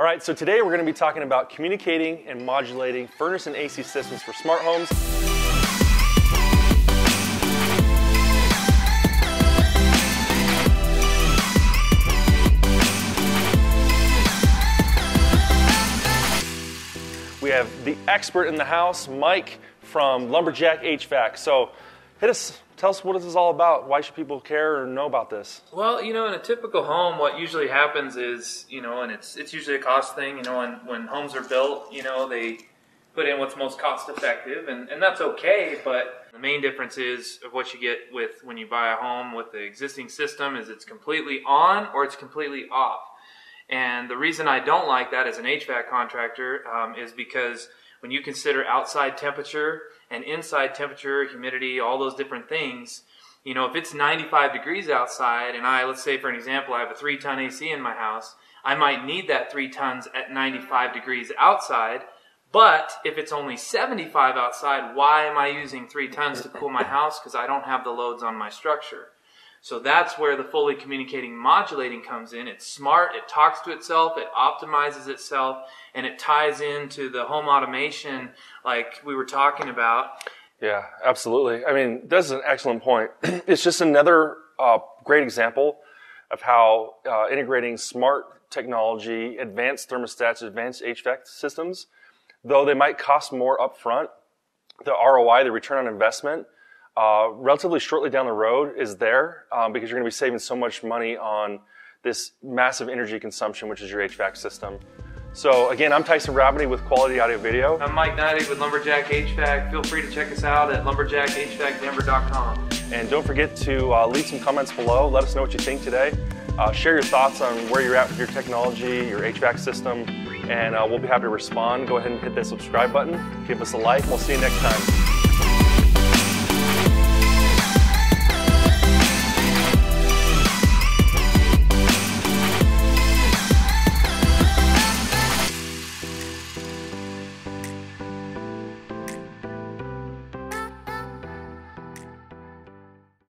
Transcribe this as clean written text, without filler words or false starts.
All right, so today we're going to be talking about communicating and modulating furnace and AC systems for smart homes. We have the expert in the house, Mike from Lumberjack HVAC. So hit us. Tell us what this is all about. Why should people care or know about this? Well, you know, in a typical home, what usually happens is, you know, and it's usually a cost thing, you know, and when homes are built, you know, they put in what's most cost effective, and that's okay, but the main difference is of what you get with when you buy a home with the existing system is it's completely on or it's completely off. And the reason I don't like that as an HVAC contractor is because when you consider outside temperature and inside temperature, humidity, all those different things, you know, if it's 95 degrees outside and let's say for an example, I have a 3-ton AC in my house, I might need that 3 tons at 95 degrees outside, but if it's only 75 outside, why am I using 3 tons to cool my house? Because I don't have the loads on my structure. So that's where the fully communicating modulating comes in. It's smart, it talks to itself, it optimizes itself, and it ties into the home automation like we were talking about. Yeah, absolutely. I mean, that's an excellent point. It's just another great example of how integrating smart technology, advanced thermostats, advanced HVAC systems, though they might cost more up front, the ROI, the return on investment, relatively shortly down the road is there because you're going to be saving so much money on this massive energy consumption, which is your HVAC system. So again, I'm Tyson Rabbity with Quality Audio Video. I'm Mike Neidig with Lumberjack HVAC. Feel free to check us out at LumberjackHVACDenver.com. And don't forget to leave some comments below. Let us know what you think today. Share your thoughts on where you're at with your technology, your HVAC system, and we'll be happy to respond. Go ahead and hit that subscribe button. Give us a like. We'll see you next time.